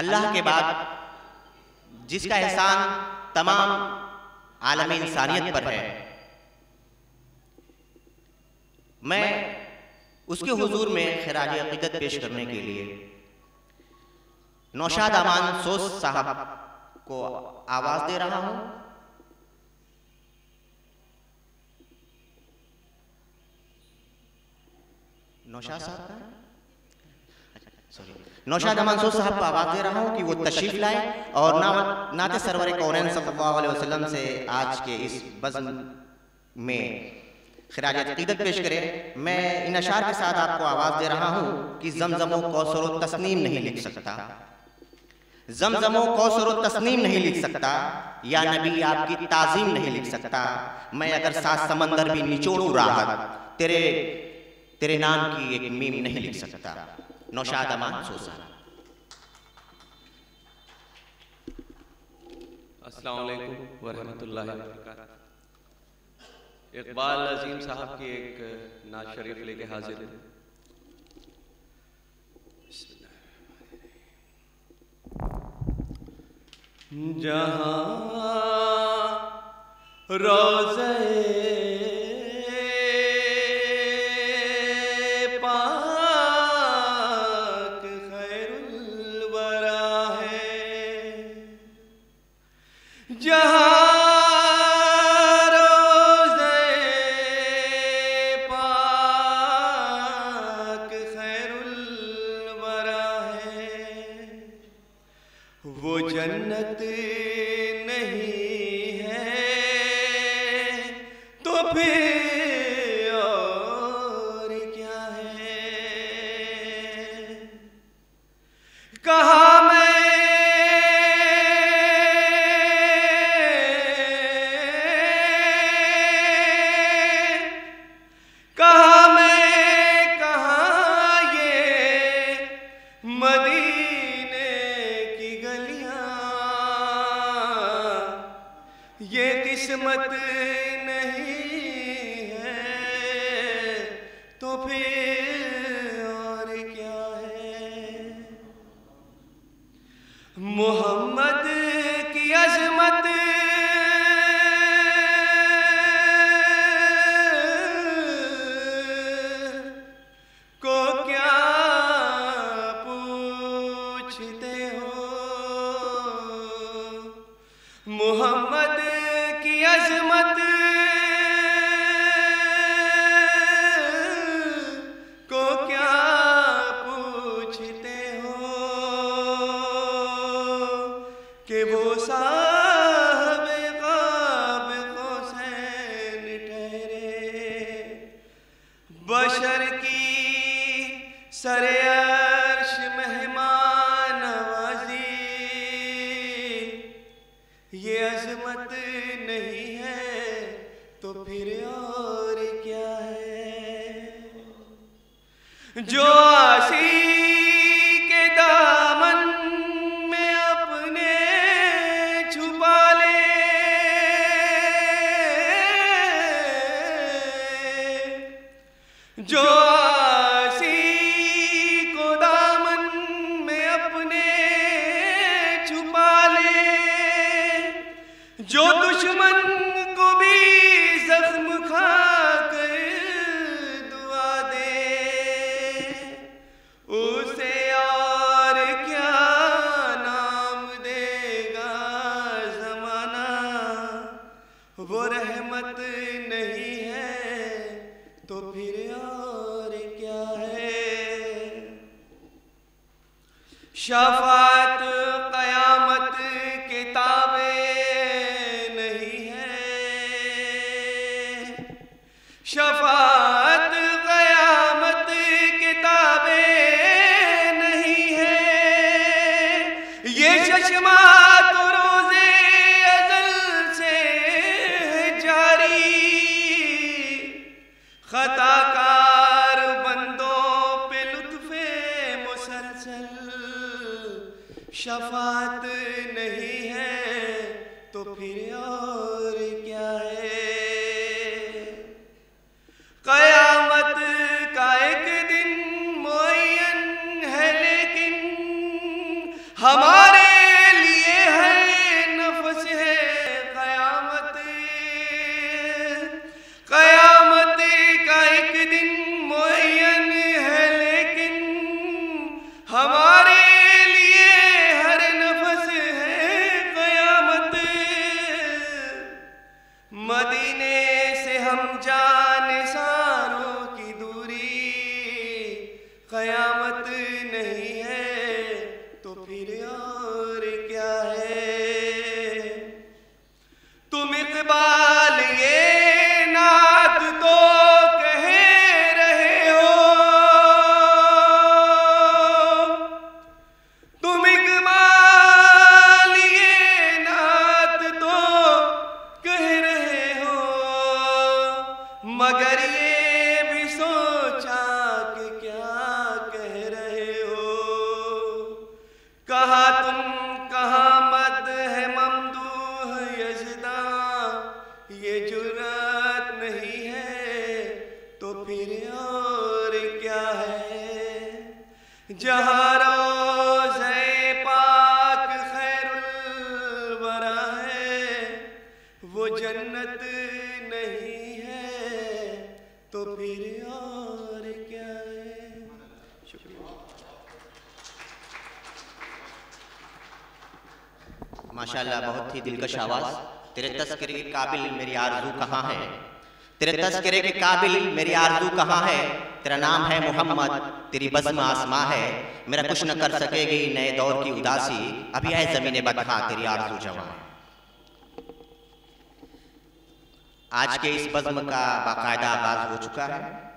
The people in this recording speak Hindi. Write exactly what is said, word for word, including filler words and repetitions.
अल्लाह के बाद जिसका एहसान तमाम आलम इंसानियत पर है, मैं उसके हुजूर में खिराज अकीदत पेश करने के लिए नौशादमान शोज़ साहब को आवाज दे रहा हूं। नौशाद साहब, सॉरी, नौशादमान शोज़ साहब को आवाज दे रहा हूं कि वो तशरीफ लाए और नाते सरवर कौनैन सल्लल्लाहु अलैहि वसल्लम से आज के इस बज़्म में खिराज अक़ीदत पेश करें। मैं इन अशार के साथ आपको आवाज दे रहा हूं कि जमजमो कौसरो तस्नीम नहीं लिख सकता, जमजमो कौसरो तस्नीम नहीं लिख सकता, या नबी आपकी ताजीम नहीं लिख सकता। मैं अगर सात समंदर भी निचोड़ू राहत, तेरे तेरे नाम की एक मीम नहीं लिख सकता। नौशादमान शोज़। अस्सलामु अलैकुम व रहमतुल्लाहि व बरकातहू। इकबाल अजीम साहब की एक नात शरीफ लेके हाजिर है। जहां रोज़े पाक खैरुल वरा है, जहां हमारे लिए है नफस है कयामत, कयामत का एक दिन मुअय्यन है लेकिन हमारे लिए हर नफस है कयामत। मदीने से हम जान सारों की दूरी, कयामत नहीं है तो फिर और क्या है। तुम इकबाल ये नात तो कह रहे हो, तुम इकबाल ये नात तो कह रहे हो, मगर ये भी सोचा कि क्या कह रहे हो। कहा तुम कहाँ मद है ममदूह यज़दा, ये जुरात नहीं है तो फिर और क्या है। जहाँ रोज़े पाक खैरुल वरा है, वो जन्नत नहीं है तो फिर और क्या है। शुक्रिया। माशाल्लाह, बहुत ही दिलकश आवाज़। तेरे तस्करे के काबिल मेरी आरज़ू कहाँ है, तेरे तस्करे के काबिल मेरी आरज़ू कहाँ है। तेरा नाम है मोहम्मद, तेरी बज़्म आसमां है, मेरा कुछ न कर सकेगी नए दौर की उदासी, अभी है ज़मीने बदख़ां तेरी आरज़ू जवां है। आज के इस बज़्म का बाकायदा आगाज हो चुका है।